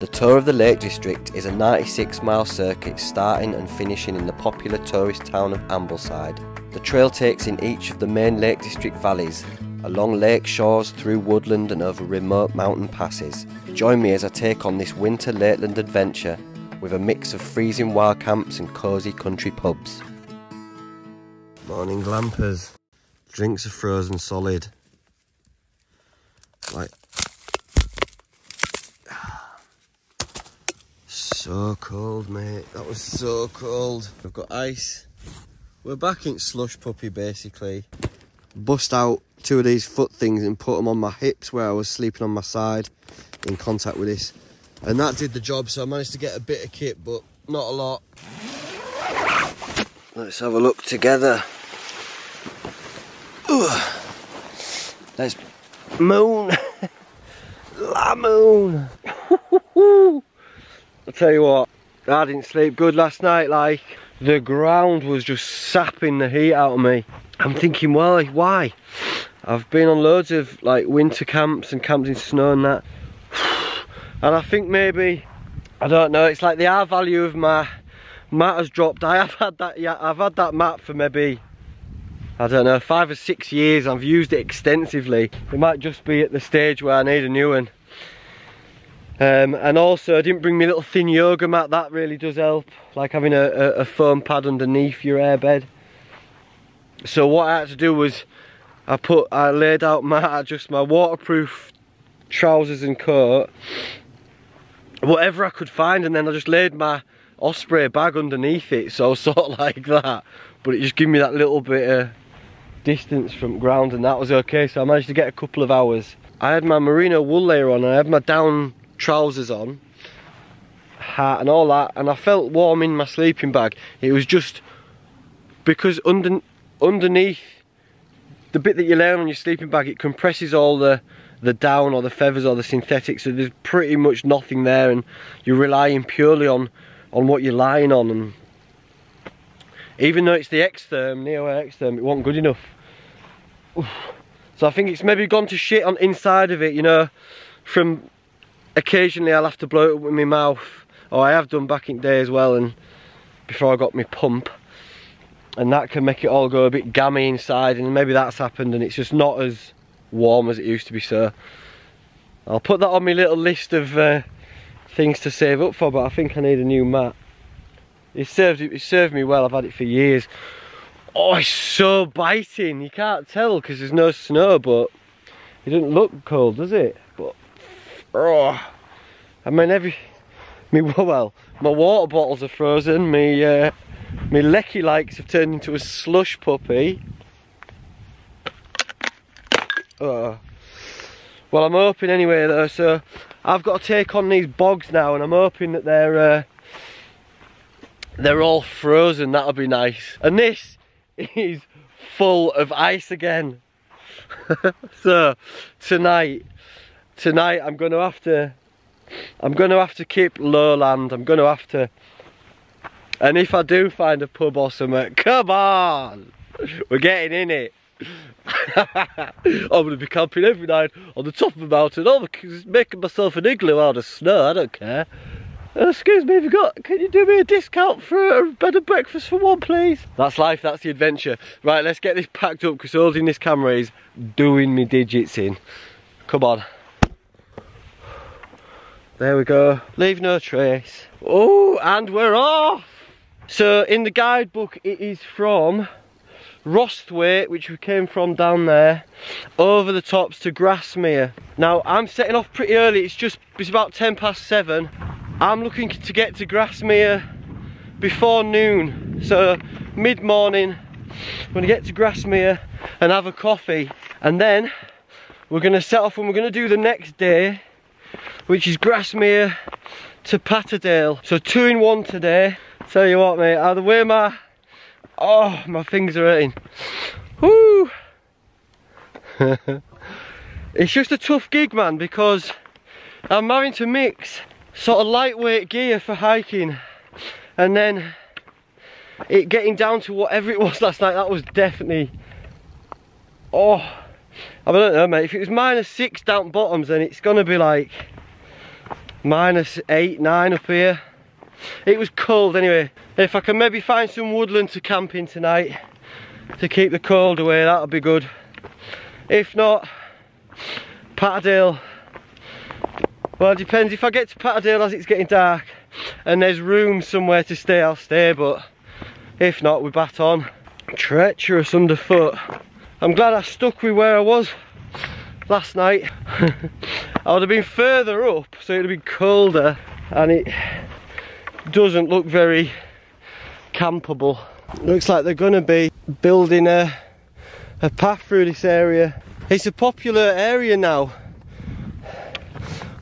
The tour of the Lake District is a 96-mile circuit starting and finishing in the popular tourist town of Ambleside. The trail takes in each of the main Lake District valleys, along lake shores, through woodland and over remote mountain passes. Join me as I take on this winter Lakeland adventure with a mix of freezing wild camps and cosy country pubs. Morning glampers. Drinks are frozen solid. Like... so cold, mate. That was so cold. I've got ice. We're back in slush puppy, basically. Bust out two of these foot things and put them on my hips where I was sleeping on my side in contact with this. And that did the job, so I managed to get a bit of kit, but not a lot. Let's have a look together. Ooh. There's moon. La moon. I'll tell you what, I didn't sleep good last night, like, the ground was just sapping the heat out of me. I'm thinking, well, why? I've been on loads of, like, winter camps and camps in snow and that. And I think maybe, I don't know, it's like the R-value of my mat has dropped. I have had that, yeah, I've had that mat for maybe, I don't know, 5 or 6 years. I've used it extensively. It might just be at the stage where I need a new one. And also I didn't bring my little thin yoga mat. That really does help, like having a foam pad underneath your airbed. So what I had to do was I laid out just my waterproof trousers and coat, whatever I could find, and then I just laid my Osprey bag underneath it, so sort of like that, but it just gave me that little bit of distance from ground, and that was okay. So I managed to get a couple of hours. I had my merino wool layer on and I had my down trousers on, hat and all that, and I felt warm in my sleeping bag. It was just because underneath the bit that you're laying on your sleeping bag, it compresses all the down or the feathers or the synthetics, so there's pretty much nothing there, and you're relying purely on what you're lying on. And even though it's the X Therm, Neo X Therm, it wasn't good enough. Oof. So I think it's maybe gone to shit on inside of it, you know. From occasionally I'll have to blow it up with my mouth, or I have done back in the day as well, and before I got my pump, and that can make it all go a bit gammy inside, and maybe that's happened and it's just not as warm as it used to be. So I'll put that on my little list of things to save up for, but I think I need a new mat. It served me well. I've had it for years. Oh, it's so biting, you can't tell because there's no snow, but it doesn't look cold, does it? But oh, I mean, my water bottles are frozen, my lecky likes have turned into a slush puppy. Oh. Well, I'm hoping anyway though, so I've got to take on these bogs now, and I'm hoping that they're all frozen. That'll be nice. And this is full of ice again. So tonight I'm gonna have to keep lowland. And if I do find a pub or something, come on, we're getting in it. I'm gonna be camping every night on the top of a mountain, making myself an igloo out of snow. I don't care. Excuse me, can you do me a discount for a bed and breakfast for one, please? That's life, that's the adventure. Right, let's get this packed up because holding this camera is doing me digits in. Come on. There we go, leave no trace. Oh, and we're off! So in the guidebook it is from Rosthwaite, which we came from down there, over the tops to Grasmere. Now I'm setting off pretty early, it's about 7:10. I'm looking to get to Grasmere before noon, so mid-morning I'm going to get to Grasmere and have a coffee, and then we're going to set off and we're going to do the next day, which is Grasmere to Patterdale. So 2 in 1 today. Tell you what, mate, the way my fingers are hurting. Woo! It's just a tough gig, man, because I'm having to mix sort of lightweight gear for hiking, and then it getting down to whatever it was last night. That was definitely, I don't know, mate, if it was -6 down bottoms, then it's gonna be like, -8, -9 up here. It was cold anyway. If I can maybe find some woodland to camp in tonight to keep the cold away, that'll be good. If not, Patterdale. Well, it depends. If I get to Patterdale as it's getting dark and there's room somewhere to stay, I'll stay, but if not, we bat on. Treacherous underfoot. I'm glad I stuck with where I was last night. I would have been further up, so it would have been colder, and it doesn't look very campable. Looks like they're going to be building a path through this area. It's a popular area now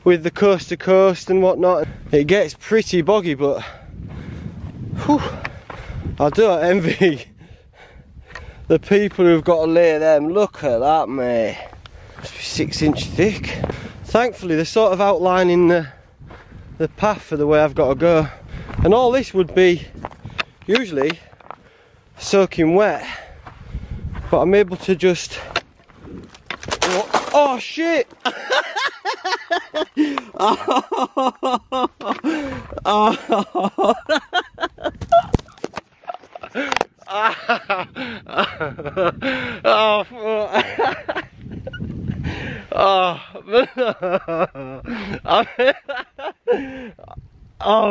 with the coast to coast and whatnot. It gets pretty boggy, but whew, I do envy the people who've got to lay them. Look at that, mate. Must be 6 inch thick. Thankfully they're sort of outlining the path for the way I've got to go. And all this would be usually soaking wet, but I'm able to just... Oh shit! Oh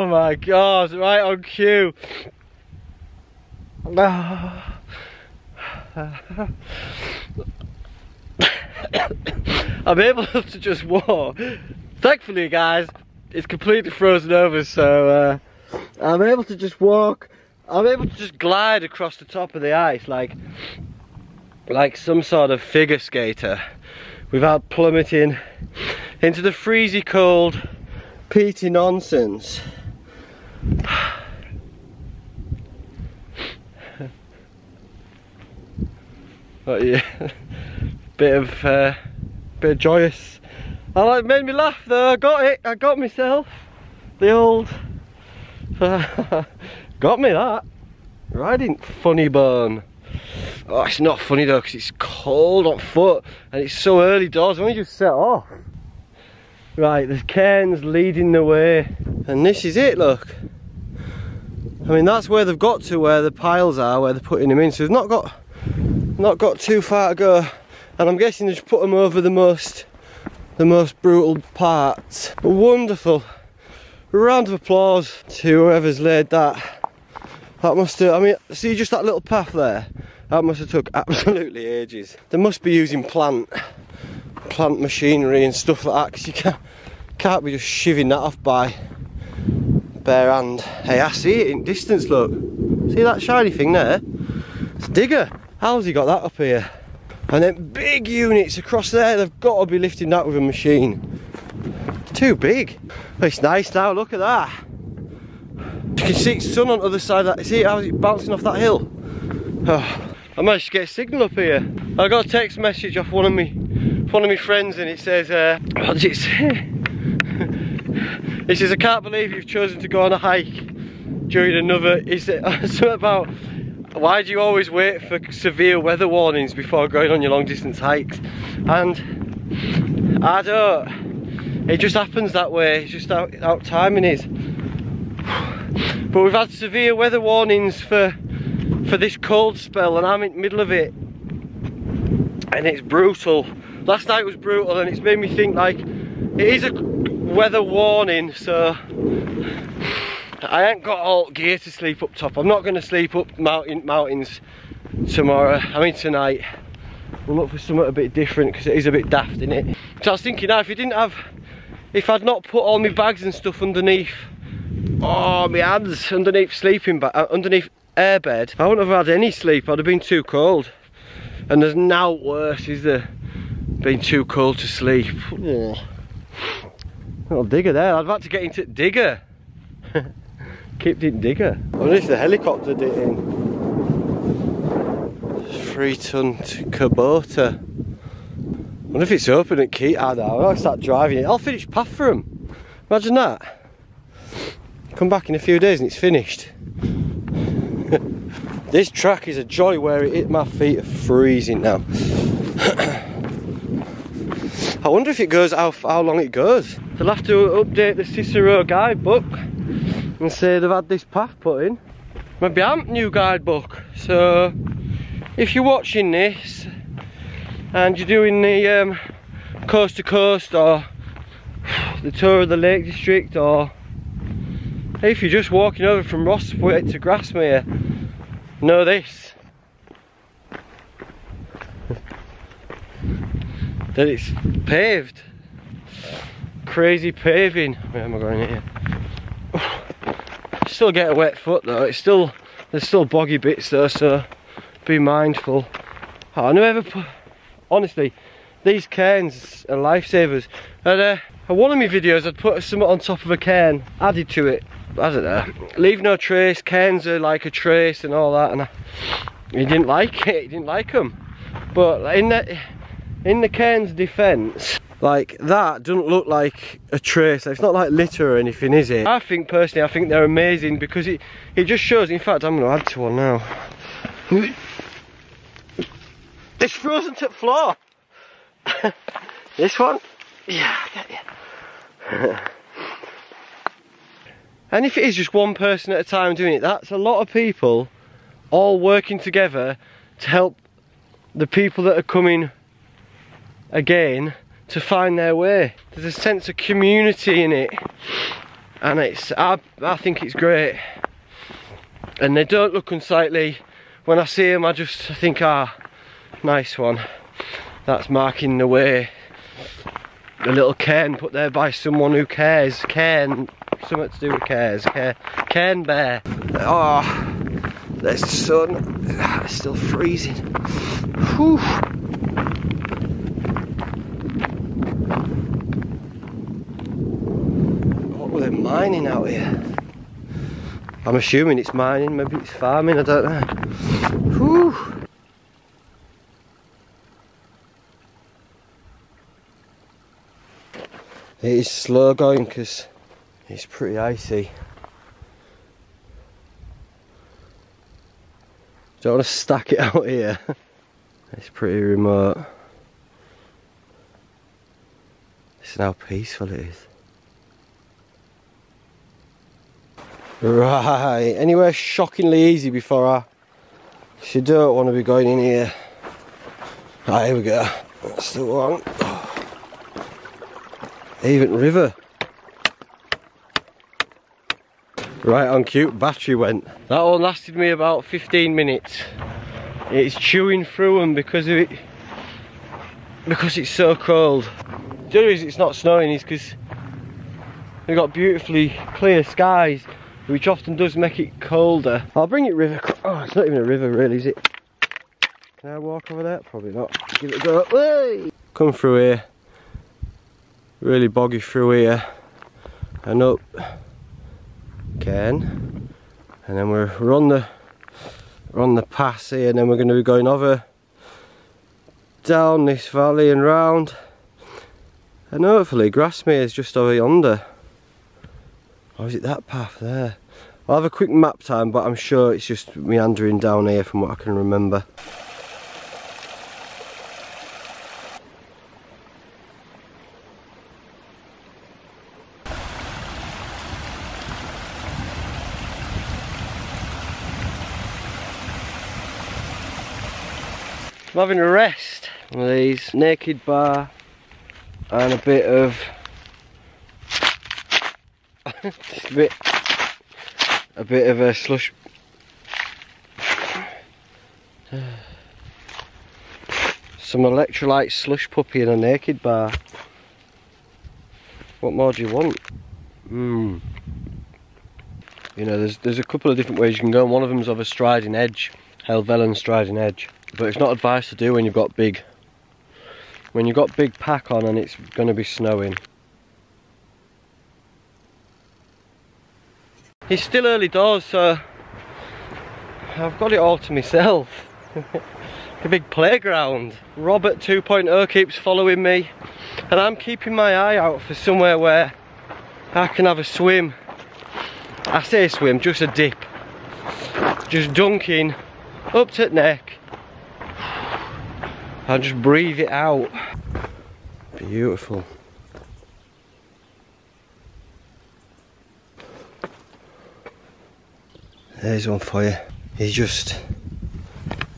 my god, right on cue. I'm able to just walk. Thankfully guys, it's completely frozen over, so I'm able to just walk. I'm able to just glide across the top of the ice like some sort of figure skater without plummeting into the freezy cold peaty nonsense. But yeah, bit of joyous. It made me laugh though. I got it. I got myself the old got me that riding funny bone. Oh, it's not funny though because it's cold on foot and it's so early doors. I only just set off. Right, the cairn's leading the way, and this is it. Look, I mean that's where they've got to, where the piles are, where they're putting them in. So they've not got too far to go, and I'm guessing they just put them over the most brutal parts. But wonderful. Round of applause to whoever's laid that. That must have, I mean, see just that little path there? That must have took absolutely ages. They must be using plant machinery and stuff like that, because you can't be just shivving that off by bare hand. Hey, I see it in distance, look. See that shiny thing there? It's a digger. How's he got that up here? And then big units across there, they've got to be lifting that with a machine. It's too big. It's nice now, look at that. You can see it's sun on the other side of that. See how it's bouncing off that hill? Oh, I managed to get a signal up here. I got a text message off one of my friends, and it says, what does it say? It says, I can't believe you've chosen to go on a hike during another, is it something about, why do you always wait for severe weather warnings before going on your long distance hikes? And I don't. It just happens that way. It's just how timing is. But we've had severe weather warnings for this cold spell, and I'm in the middle of it. And it's brutal. Last night was brutal, and it's made me think like it is a weather warning, so I ain't got alt gear to sleep up top. I'm not going to sleep up mountains tomorrow. I mean tonight. We'll look for something a bit different because it is a bit daft, isn't it? So I was thinking now, if I'd not put all my bags and stuff underneath, oh my hands, underneath sleeping bag, underneath airbed, I wouldn't have had any sleep. I'd have been too cold. And there's now worse, is there? Being too cold to sleep. Oh. Little digger there. I'd have had to get into digger. Kept in digger. Oh, this is the helicopter did it in. 3 ton Kubota. I wonder if it's open at Keat. I don't know. I'll start driving it. I'll finish path for them. Imagine that. Come back in a few days and it's finished. This track is a joy where it hit my feet are freezing now. I wonder if it goes how long it goes. They'll have to update the Cicero guidebook and say they've had this path put in. Maybe I'm new guidebook. So if you're watching this and you're doing the coast to coast or the tour of the Lake District, or if you're just walking over from Rosspwith to Grasmere, know this, that it's paved. Crazy paving. Where am I going here? Still get a wet foot though. It's still, there's still boggy bits though, so be mindful. Oh, I never put, honestly, these cairns are lifesavers. And on one of my videos I'd put something on top of a cairn, added to it, I don't know, leave no trace, cairns are like a trace and all that, and he didn't like it, he didn't like them. But in the cairn's defence, like, that doesn't look like a trace, it's not like litter or anything, is it? I think, personally, I think they're amazing because it just shows. In fact, I'm going to add to one now. This frozen to the floor! This one? Yeah, I get you. And if it is just one person at a time doing it, that's a lot of people all working together to help the people that are coming again to find their way. There's a sense of community in it, and it's, I think it's great. And they don't look unsightly. When I see them, I just think, ah, nice one. That's marking the way. A little cairn put there by someone who cares. Cairn, something to do with cares. Cairn Bear. Oh, there's the sun. It's still freezing. Whew. What were they mining out here? I'm assuming it's mining, maybe it's farming, I don't know. Whew. It is slow going because it's pretty icy. Don't want to stack it out here. It's pretty remote. Listen how peaceful it is. Right, anywhere shockingly easy before I... You don't want to be going in here. Right, here we go. That's the one. Even river. Right on cue, battery went. That all lasted me about 15 minutes. It's chewing through them because of it, because it's so cold. The reason it's not snowing is because we've got beautifully clear skies, which often does make it colder. I'll bring it river. Oh, it's not even a river really, is it? Can I walk over there? Probably not. Give it a go. Whey! Come through here. Really boggy through here and up Cairn, and then we're on the pass here, and then we're going to be going over down this valley and round, and hopefully Grasmere is just over yonder. Or is it that path there? I'll have a quick map time, but I'm sure it's just meandering down here from what I can remember. I'm having a rest. One of these, naked bar and a bit of a slush. Some electrolyte slush puppy and a naked bar. What more do you want? Mm. You know, there's a couple of different ways you can go, and one of them's of a striding edge, Helvellyn striding edge. But it's not advice to do when you've got big, pack on and it's going to be snowing. It's still early doors, so I've got it all to myself. The big playground. Robert 2.0 keeps following me, and I'm keeping my eye out for somewhere where I can have a swim. I say swim, just a dip. Just dunking up to neck. I'll just breathe it out. Be Beautiful. There's one for you. He's just,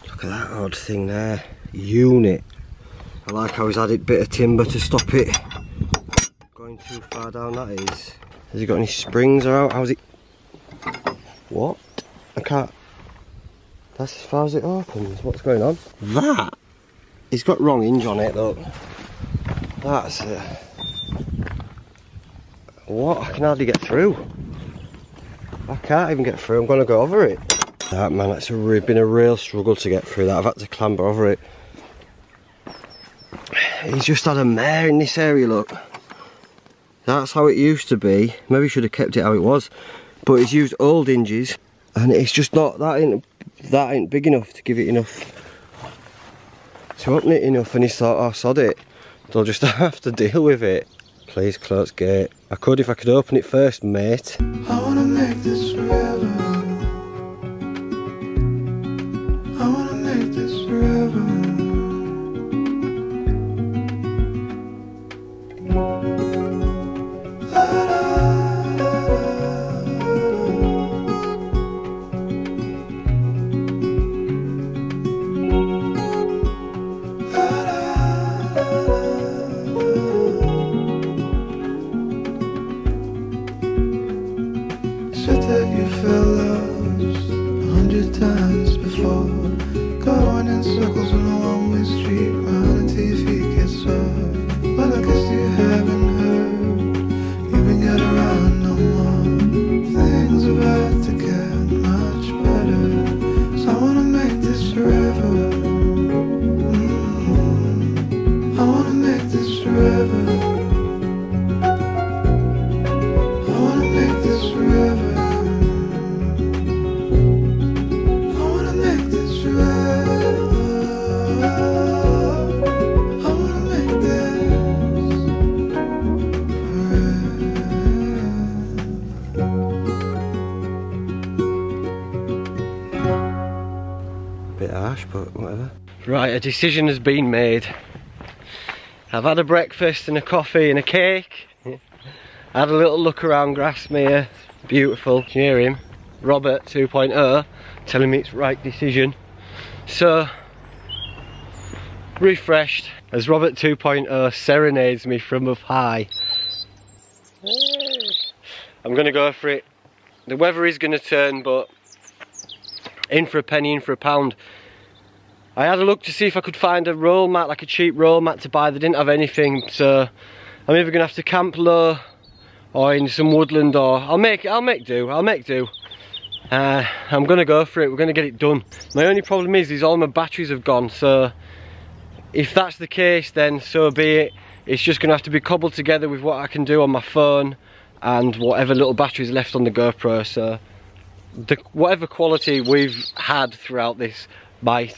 look at that odd thing there. Unit. I like how he's added a bit of timber to stop it going too far down, that is. Has he got any springs around? How's it? What? I can't. That's as far as it opens. What's going on? That? It's got wrong hinge on it, look. That's it. What? I can hardly get through. I can't even get through. I'm going to go over it. That, man, that's been a real struggle to get through that. I've had to clamber over it. He's just had a mare in this area, look. That's how it used to be. Maybe he should have kept it how it was. But he's used old hinges. And it's just not, that ain't big enough to give it enough to open it enough, and he thought, oh sod it, they'll just have to deal with it. Please close gate. I could if I could open it first, mate. I wanna make this forever. I wanna make this forever. Right, a decision has been made. I've had a breakfast and a coffee and a cake. I had a little look around Grasmere. Beautiful. Can you hear him? Robert 2.0 telling me it's right decision. So, refreshed as Robert 2.0 serenades me from up high. I'm going to go for it. The weather is going to turn, but in for a penny, in for a pound. I had a look to see if I could find a roll mat, like a cheap roll mat to buy. They didn't have anything, so I'm either going to have to camp low or in some woodland, or I'll make do. I'm going to go for it, we're going to get it done. My only problem is all my batteries have gone, so if that's the case then so be it. It's just going to have to be cobbled together with what I can do on my phone and whatever little batteries left on the GoPro, so whatever quality we've had throughout this might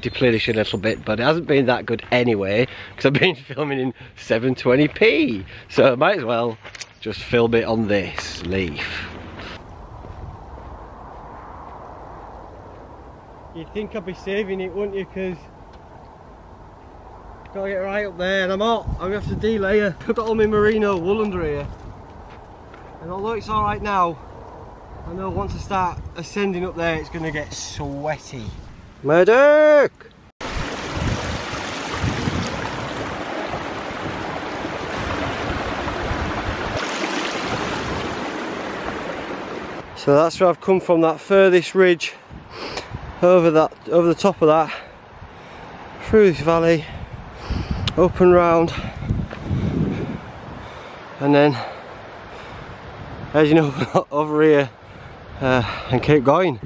deplenish a little bit, but it hasn't been that good anyway because I've been filming in 720p, so I might as well just film it on this leaf. You'd think I'd be saving it, wouldn't you, because I've got to get right up there and I'm hot. I'm going to have to delayer. I've got all my merino wool under here, and although it's alright now, I know once I start ascending up there it's going to get sweaty. Medic! So that's where I've come from, that furthest ridge, over the top of that, through this valley, up and round, and then edging over here and keep going.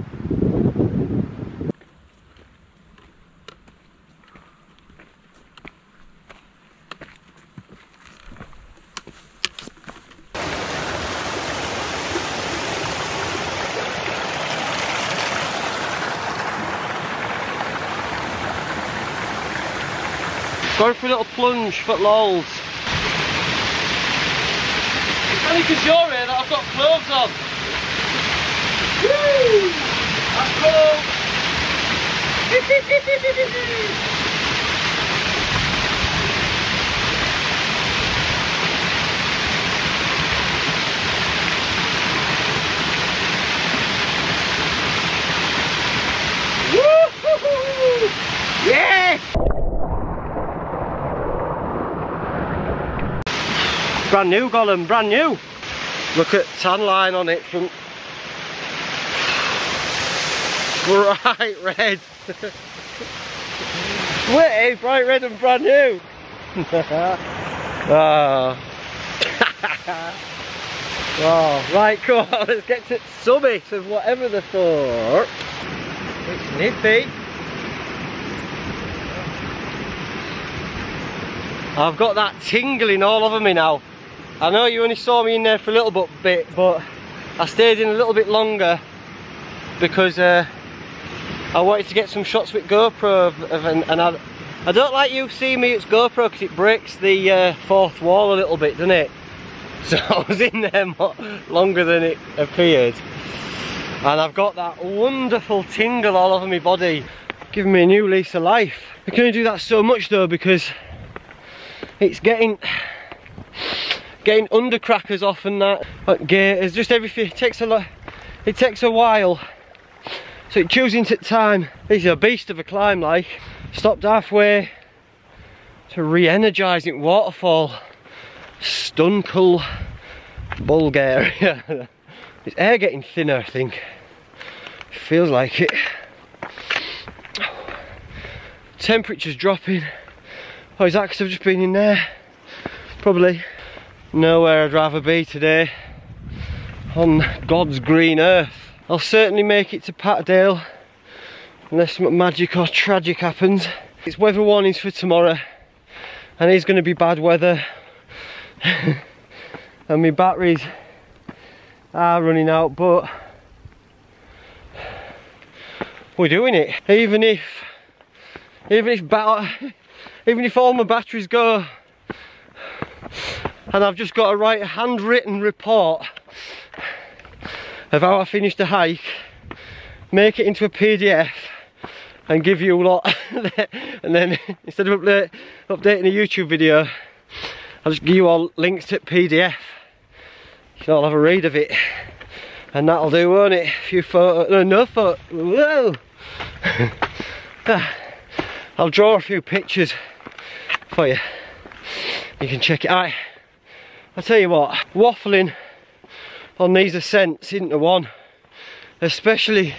Going for a little plunge, foot lols. It's only because you're here that I've got clothes on. Woo! That's cold. Brand new Gollum, brand new. Look at tan line on it from bright red. Wait, bright red and brand new. Oh. Oh, right, cool. Let's get to summit of whatever the thought. It's nippy. I've got that tingling all over me now. I know you only saw me in there for a little bit, but I stayed in a little bit longer because I wanted to get some shots with GoPro and I don't like you seeing me, it's GoPro because it breaks the fourth wall a little bit, doesn't it? So I was in there longer than it appeared. And I've got that wonderful tingle all over my body, giving me a new lease of life. I can only do that so much though because it's getting undercrackers off and that, like gaiters, just everything. It takes a while. So it chews into time. This is a beast of a climb, like. Stopped halfway to re-energising waterfall. Stunkel, Bulgaria. It's air getting thinner, I think. Feels like it. Temperature's dropping. Oh, is that because I've just been in there? Probably. Nowhere I'd rather be today. On God's green earth. I'll certainly make it to Patterdale unless something magic or tragic happens. It's weather warnings for tomorrow and it's going to be bad weather. And my batteries are running out, but we're doing it. Even if all my batteries go and I've just got to write a handwritten report of how I finished the hike, make it into a PDF and give you a lot, and then instead of updating a YouTube video, I'll just give you all links to PDF. You can all have a read of it and that'll do, won't it? A few photos, whoa! I'll draw a few pictures for you. You can check it out. I'll tell you what, waffling on these ascents isn't the one, especially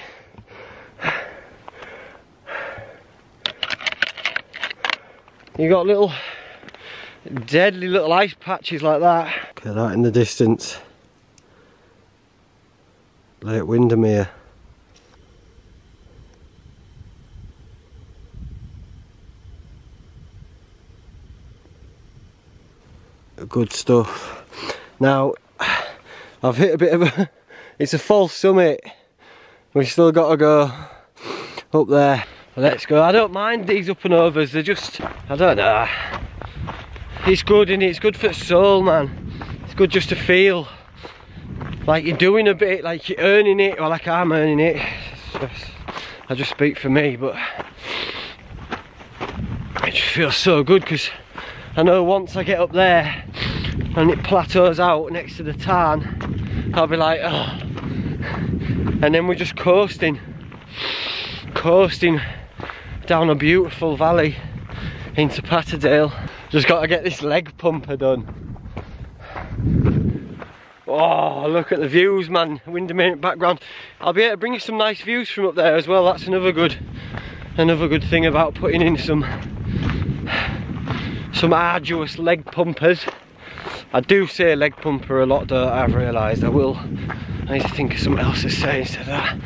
you got little deadly little ice patches like that. Look at that in the distance, Lake Windermere. Good stuff. Now I've hit a bit of a, it's a false summit. We've still got to go up there. Let's go. I don't mind these up and overs, they're just, I don't know. It's good, and it's good for the soul, man. It's good just to feel like you're doing a bit, like you're earning it, or like I'm earning it. I just speak for me, but it just feels so good because I know once I get up there and it plateaus out next to the tarn, I'll be like, oh. And then we're just coasting down a beautiful valley into Patterdale. Just got to get this leg pumper done. Oh, look at the views, man. Windermere in the background. I'll be able to bring you some nice views from up there as well. That's another good thing about putting in some arduous leg pumpers. I do say leg pumper a lot though, I've realised. I need to think of something else to say instead of that.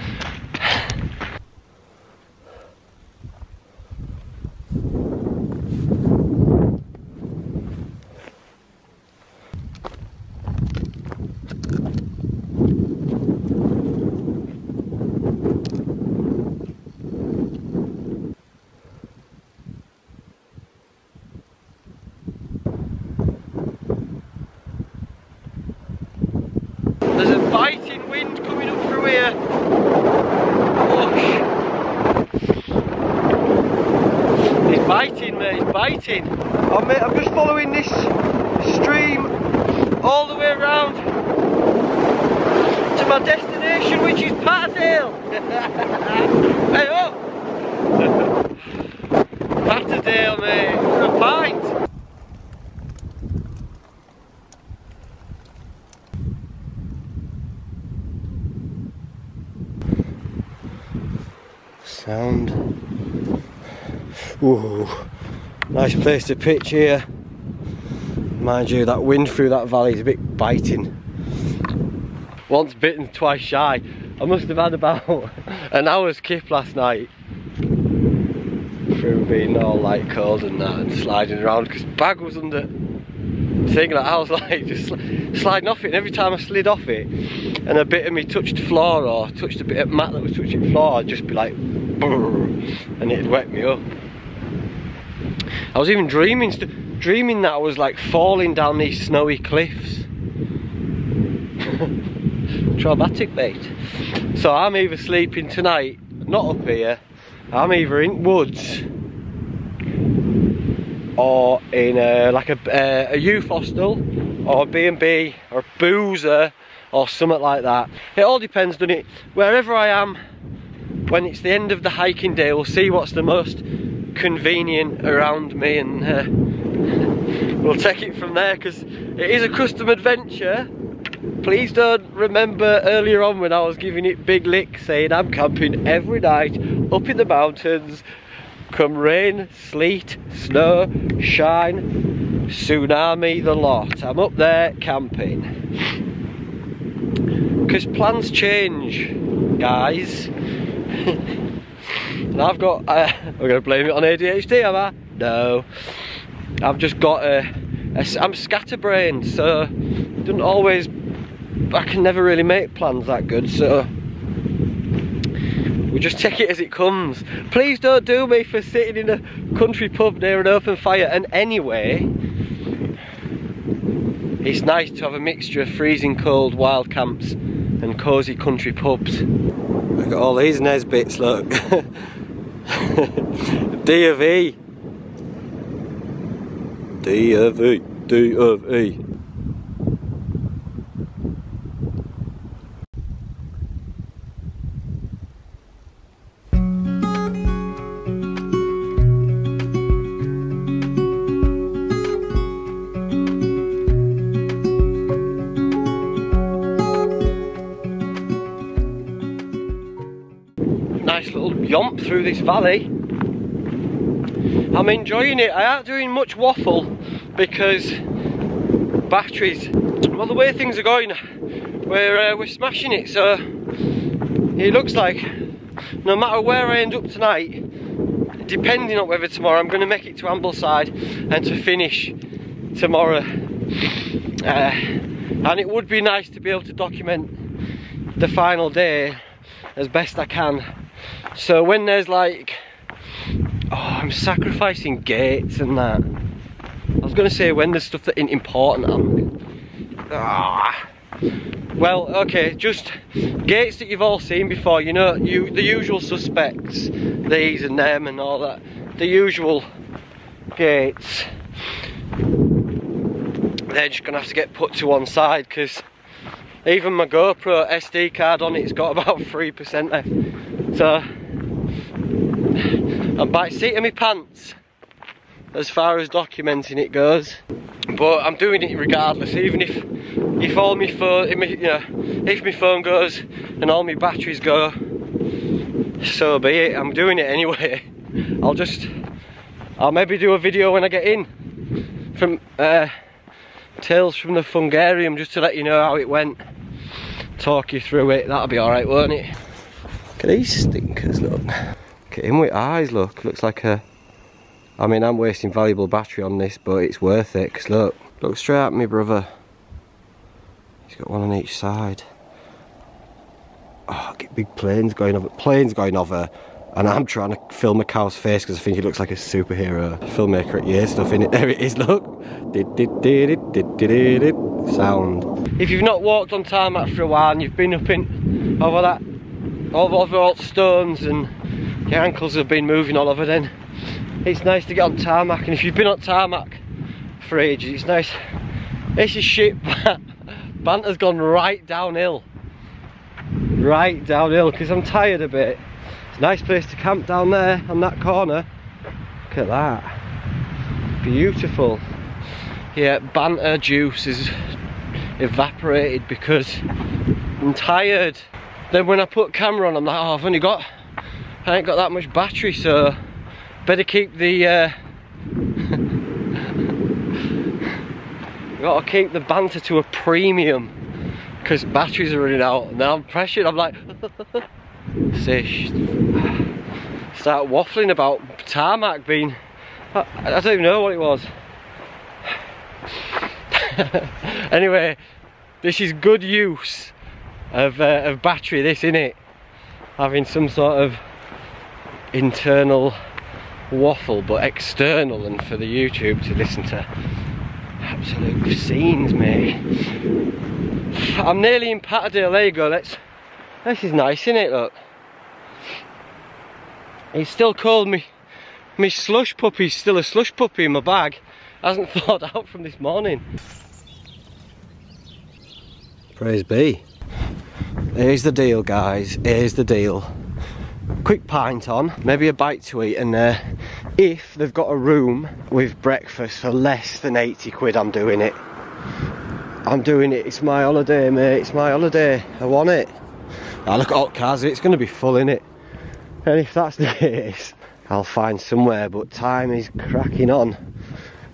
Biting wind coming up through here. Look. It's biting, mate, it's biting. Oh, mate, I'm just following this stream all the way around to my destination, which is Patterdale. Hey up! Patterdale, mate, for a pint. sound. Ooh, nice place to pitch here. Mind you, that wind through that valley is a bit biting. Once bitten, twice shy. I must have had about an hour's kip last night, through being all like cold and that, and sliding around, because bag was under thing, like I was like just sliding off it, and every time I slid off it and a bit of me touched floor or touched a bit of mat that was touching floor, I'd just be like brrr, and it'd wet me up. I was even dreaming that I was like falling down these snowy cliffs. Traumatic, mate. So I'm either sleeping tonight, not up here, I'm either in woods or in a youth hostel or a B&B or a boozer or something like that. It all depends, doesn't it? Wherever I am, when it's the end of the hiking day, we'll see what's the most convenient around me, and we'll take it from there, because it is a custom adventure. Please don't remember earlier on when I was giving it big lick saying I'm camping every night up in the mountains, come rain, sleet, snow, shine, tsunami, the lot. I'm up there camping. Because plans change, guys. And I've got, I'm going to blame it on ADHD, am I? No. I've just got I'm scatterbrained, so it doesn't always, I can never really make plans that good, so we just take it as it comes. Please don't do me for sitting in a country pub near an open fire. And anyway, it's nice to have a mixture of freezing cold wild camps and cosy country pubs. Look at all these Nesbits, look. D of E. D of E, D of E. Yomp through this valley. I'm enjoying it. I aren't doing much waffle because batteries, well, the way things are going, we're smashing it, so it looks like no matter where I end up tonight, depending on whether tomorrow, I'm going to make it to Ambleside and to finish tomorrow, and it would be nice to be able to document the final day as best I can. So when there's like, oh, I'm sacrificing gates and that. I was going to say when there's stuff that isn't important. Well, okay, just gates that you've all seen before. You know, the usual suspects, these and them and all that. The usual gates. They're just going to have to get put to one side, because even my GoPro SD card on it's got about 3% left. So I'm by seat of my pants as far as documenting it goes, but I'm doing it regardless. Even if all my phone, you know, if my phone goes and all my batteries go, so be it. I'm doing it anyway. I'll maybe do a video when I get in from Tales from the Fungarium, just to let you know how it went, talk you through it. That'll be all right, won't it? Look at these stinkers, look. Look at him with eyes, look. Looks like a... I mean, I'm wasting valuable battery on this, but it's worth it, because look. Look straight at me, brother. He's got one on each side. Oh, get big planes going over, and I'm trying to film a cow's face, because I think he looks like a superhero. Filmmaker at year stuff, innit? There it is, look. Sound. If you've not walked on tarmac for a while, and you've been up in over that, all the old stones, and your ankles have been moving all over, then it's nice to get on tarmac. And if you've been on tarmac for ages, it's nice. This is shit. Banter's gone right downhill, because I'm tired a bit. It's a nice place to camp down there on that corner. Look at that, beautiful. Yeah, banter juice is evaporated because I'm tired. Then when I put camera on, I'm like, oh, I've only got I ain't got that much battery, so better keep the gotta keep the banter to a premium, because batteries are running out. Now I'm pressured, I'm like start waffling about tarmac being, I don't even know what it was. Anyway, this is good use of battery, this, innit? Having some sort of internal waffle, but external and for the YouTube to listen to absolute scenes, mate. I'm nearly in Patterdale, there you go, let's, this is nice, innit, look. He's still called me, my slush puppy's still a slush puppy in my bag. Hasn't thawed out from this morning. Praise be. Here's the deal, guys, here's the deal. Quick pint on, maybe a bite to eat, and if they've got a room with breakfast for less than 80 quid, I'm doing it. I'm doing it, it's my holiday, mate, it's my holiday, I want it. I look at all cars, it's going to be full, innit? And if that's the case, I'll find somewhere, but time is cracking on.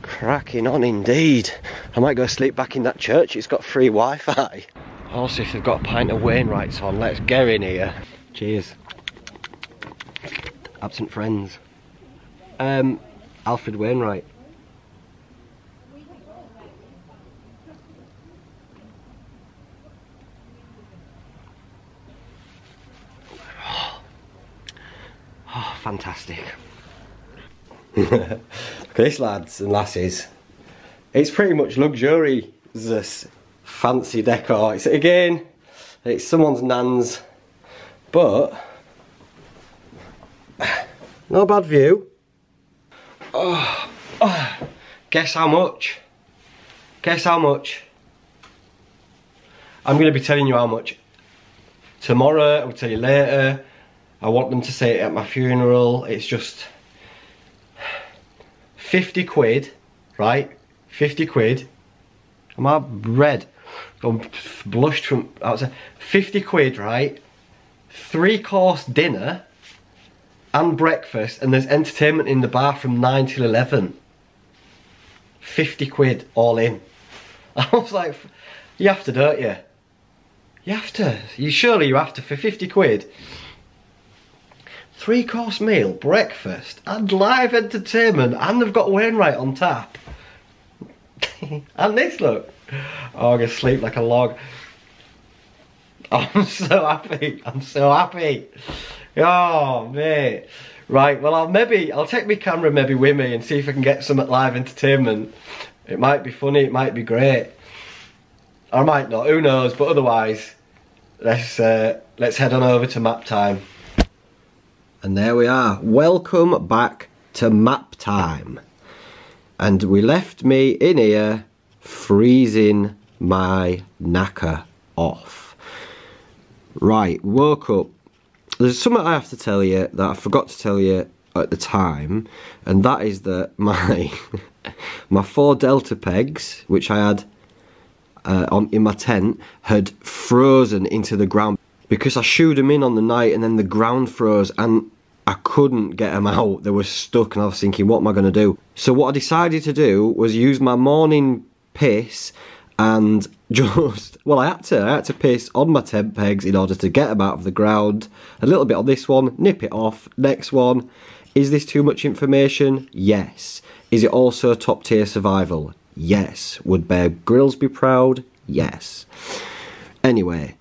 Cracking on indeed. I might go sleep back in that church, it's got free Wi-Fi. Also, if they've got a pint of Wainwright's on, let's get in here. Cheers. Absent friends. Alfred Wainwright. Oh, fantastic. This, lads and lasses, it's pretty much luxurious fancy decor. It's, again, it's someone's nan's, but no bad view. Oh, oh, guess how much? Guess how much? I'm going to be telling you how much tomorrow. I'll tell you later. I want them to say it at my funeral. It's just 50 quid, right? 50 quid. Am I red? I'm blushed from outside. 50 quid, right? 3-course dinner and breakfast, and there's entertainment in the bar from 9 till 11. 50 quid all in. I was like, you have to, don't you? You have to. You surely you have to for 50 quid. 3-course meal, breakfast, and live entertainment, and they've got Wainwright on tap. And this, look. Oh, I'm gonna sleep like a log. I'm so happy. I'm so happy. Oh, mate. Right, well, I'll take my camera maybe with me and see if I can get some at live entertainment. It might be funny, it might be great. I might not, who knows, but otherwise, let's head on over to map time. And there we are. Welcome back to map time. And we left me in here freezing my knacker off. Right, woke up. There's something I have to tell you that I forgot to tell you at the time, and that is that my my 4 delta pegs, which I had on in my tent, had frozen into the ground because I shooed them in on the night, and then the ground froze and I couldn't get them out. They were stuck, and I was thinking, what am I going to do? So what I decided to do was use my morning piss and just, well, I had to piss on my tent pegs in order to get them out of the ground. A little bit on this one, nip it off, next one. Is this too much information? Yes. Is it also top tier survival? Yes. Would Bear Grylls be proud? Yes. Anyway,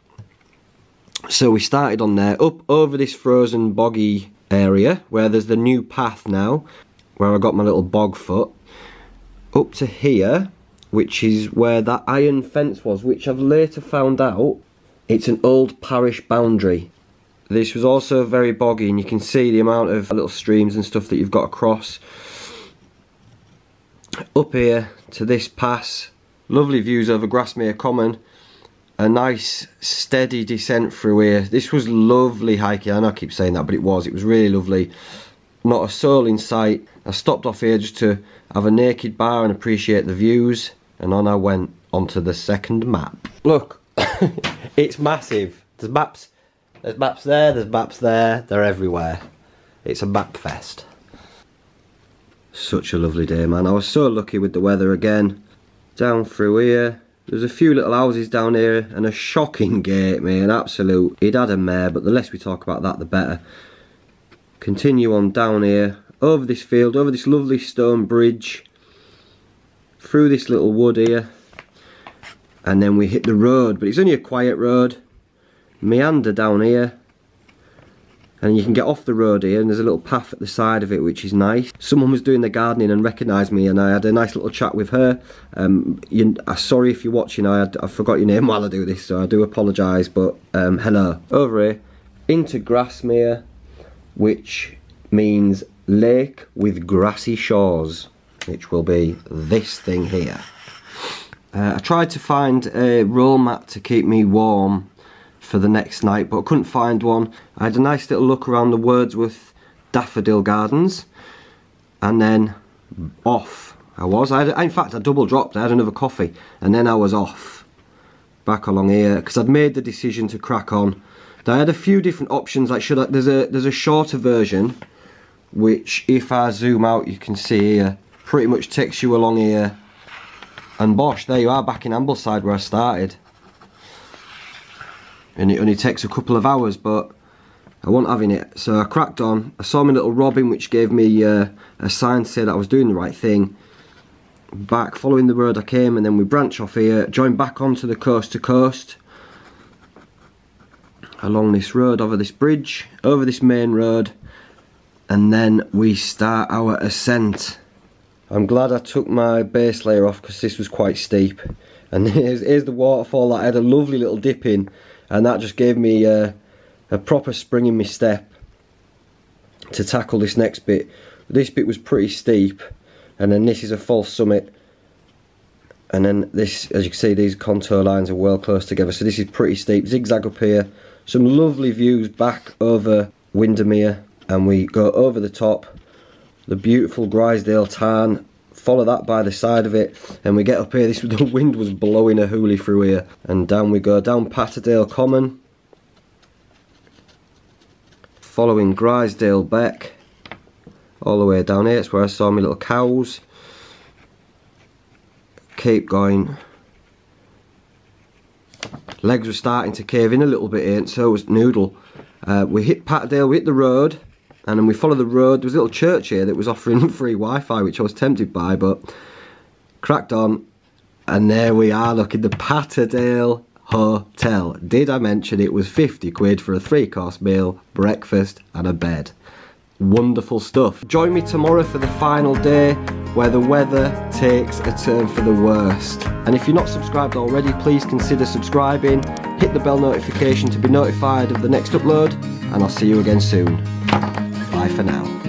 so we started on there, up over this frozen boggy area where there's the new path now, where I got my little bog foot, up to here, which is where that iron fence was, which I've later found out it's an old parish boundary. This was also very boggy, and you can see the amount of little streams and stuff that you've got across. Up here to this pass, lovely views over Grasmere Common. A nice steady descent through here. This was lovely hiking. I know I keep saying that, but it was really lovely. Not a soul in sight. I stopped off here just to have a naked bar and appreciate the views, and on I went onto the second map. Look, it's massive. There's maps there, they're everywhere. It's a map fest. Such a lovely day, man. I was so lucky with the weather again. Down through here, there's a few little houses down here and a shocking gate, mate, an absolute. He'd had a mare, but the less we talk about that, the better. Continue on down here, over this field, over this lovely stone bridge, through this little wood here, and then we hit the road, but it's only a quiet road. Meander down here, and you can get off the road here, and there's a little path at the side of it, which is nice. Someone was doing the gardening and recognised me, and I had a nice little chat with her. Sorry if you're watching, I forgot your name while I do this, so I do apologise, but hello. Over here, into Grasmere, which means lake with grassy shores, which will be this thing here. I tried to find a roll mat to keep me warm for the next night, but I couldn't find one. I had a nice little look around the Wordsworth daffodil gardens, and then off I was. In fact, I double dropped. I had another coffee, and then I was off back along here because I'd made the decision to crack on. Now, I had a few different options. Like, there's a shorter version, which if I zoom out, you can see here, pretty much takes you along here, and bosh, there you are back in Ambleside where I started. And it only takes a couple of hours, but I wasn't having it. So I cracked on. I saw my little robin, which gave me a sign to say that I was doing the right thing. Back, following the road I came, and then we branch off here, join back onto the coast to coast. Along this road, over this bridge, over this main road. And then we start our ascent. I'm glad I took my base layer off because this was quite steep. And here's the waterfall that I had a lovely little dip in. And that just gave me a proper spring in my step to tackle this next bit. This bit was pretty steep, and then this is a false summit, and then this, as you can see, these contour lines are well close together, so this is pretty steep. Zigzag up here, some lovely views back over Windermere, and we go over the top, the beautiful Grisdale Tarn. Follow that by the side of it, and we get up here. The wind was blowing a hoolie through here, and down we go, down Patterdale Common, following Grisdale Beck, all the way down here. It's where I saw my little cows. Keep going. Legs were starting to cave in a little bit here, and so was Noodle. We hit Patterdale, we hit the road. And then we follow the road. There was a little church here that was offering free Wi-Fi, which I was tempted by, but cracked on. And there we are, look, in the Patterdale Hotel. Did I mention it was 50 quid for a three-course meal, breakfast and a bed? Wonderful stuff. Join me tomorrow for the final day, where the weather takes a turn for the worst. And if you're not subscribed already, please consider subscribing. Hit the bell notification to be notified of the next upload, and I'll see you again soon. Bye for now.